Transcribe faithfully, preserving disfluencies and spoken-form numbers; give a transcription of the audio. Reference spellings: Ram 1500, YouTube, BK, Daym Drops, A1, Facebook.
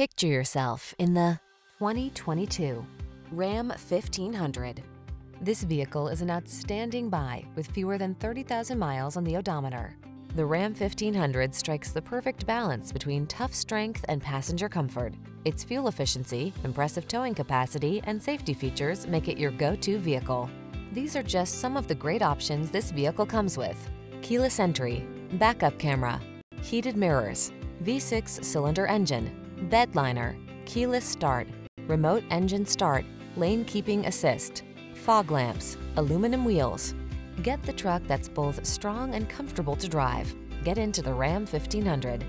Picture yourself in the twenty twenty-two Ram fifteen hundred. This vehicle is an outstanding buy with fewer than thirty thousand miles on the odometer. The Ram fifteen hundred strikes the perfect balance between tough strength and passenger comfort. Its fuel efficiency, impressive towing capacity, and safety features make it your go-to vehicle. These are just some of the great options this vehicle comes with: keyless entry, backup camera, heated mirrors, V six cylinder engine, bed liner, keyless start, remote engine start, lane keeping assist, fog lamps, aluminum wheels. Get the truck that's both strong and comfortable to drive. Get into the Ram fifteen hundred.